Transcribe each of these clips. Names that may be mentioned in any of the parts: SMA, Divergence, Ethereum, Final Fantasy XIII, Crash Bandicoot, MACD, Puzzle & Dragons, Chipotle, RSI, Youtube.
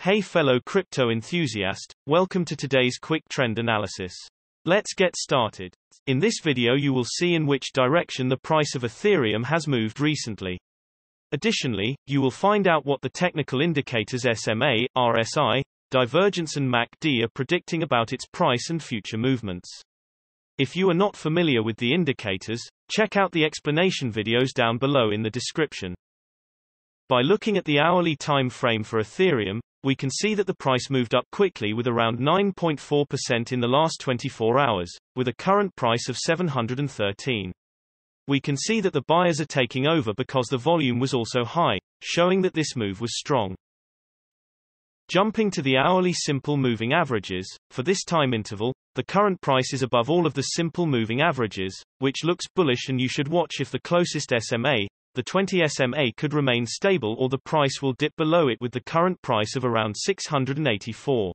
Hey fellow crypto enthusiast, welcome to today's quick trend analysis. Let's get started. In this video you will see in which direction the price of Ethereum has moved recently. Additionally, you will find out what the technical indicators SMA, RSI, Divergence and MACD are predicting about its price and future movements. If you are not familiar with the indicators, check out the explanation videos down below in the description. By looking at the hourly time frame for Ethereum, we can see that the price moved up quickly with around 9.4% in the last 24 hours, with a current price of 713. We can see that the buyers are taking over because the volume was also high, showing that this move was strong. Jumping to the hourly simple moving averages, for this time interval, the current price is above all of the simple moving averages, which looks bullish, and you should watch if the closest SMA, the 20 SMA, could remain stable or the price will dip below it with the current price of around 684.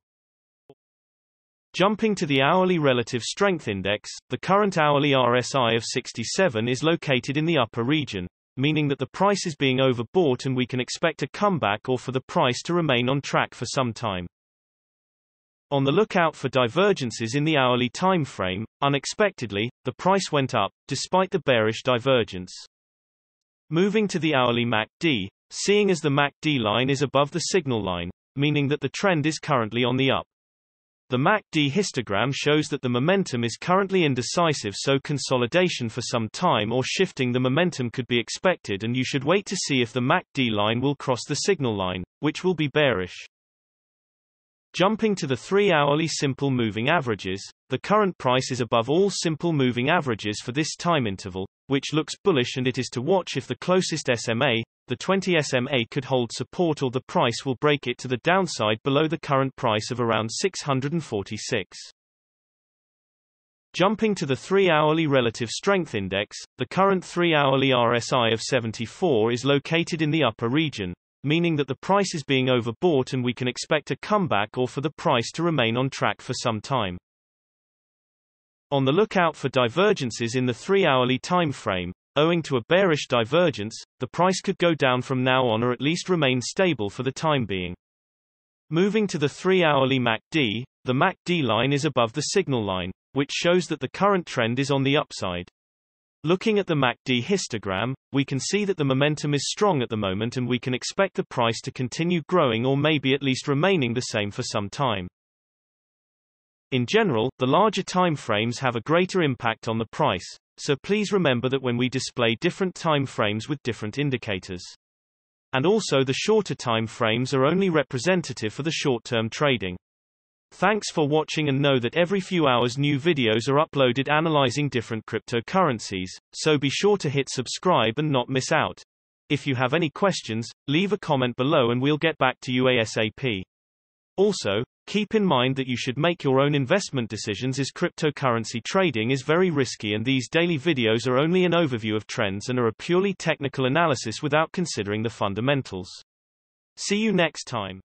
Jumping to the hourly relative strength index, the current hourly RSI of 67 is located in the upper region, meaning that the price is being overbought and we can expect a comeback or for the price to remain on track for some time. On the lookout for divergences in the hourly time frame, unexpectedly, the price went up, despite the bearish divergence. Moving to the hourly MACD, seeing as the MACD line is above the signal line, meaning that the trend is currently on the up. The MACD histogram shows that the momentum is currently indecisive, so consolidation for some time or shifting the momentum could be expected, and you should wait to see if the MACD line will cross the signal line, which will be bearish. Jumping to the 3-hourly simple moving averages, the current price is above all simple moving averages for this time interval, which looks bullish, and it is to watch if the closest SMA, the 20 SMA, could hold support or the price will break it to the downside below the current price of around 646. Jumping to the 3-hourly relative strength index, the current 3-hourly RSI of 74 is located in the upper region, meaning that the price is being overbought and we can expect a comeback or for the price to remain on track for some time. On the lookout for divergences in the 3-hourly time frame, owing to a bearish divergence, the price could go down from now on or at least remain stable for the time being. Moving to the 3-hourly MACD, the MACD line is above the signal line, which shows that the current trend is on the upside. Looking at the MACD histogram, we can see that the momentum is strong at the moment and we can expect the price to continue growing or maybe at least remaining the same for some time. In general, the larger time frames have a greater impact on the price, so please remember that when we display different time frames with different indicators. And also the shorter time frames are only representative for the short-term trading. Thanks for watching, and know that every few hours new videos are uploaded analyzing different cryptocurrencies, so be sure to hit subscribe and not miss out. If you have any questions, leave a comment below and we'll get back to you ASAP. Also, keep in mind that you should make your own investment decisions, as cryptocurrency trading is very risky, and these daily videos are only an overview of trends and are a purely technical analysis without considering the fundamentals. See you next time.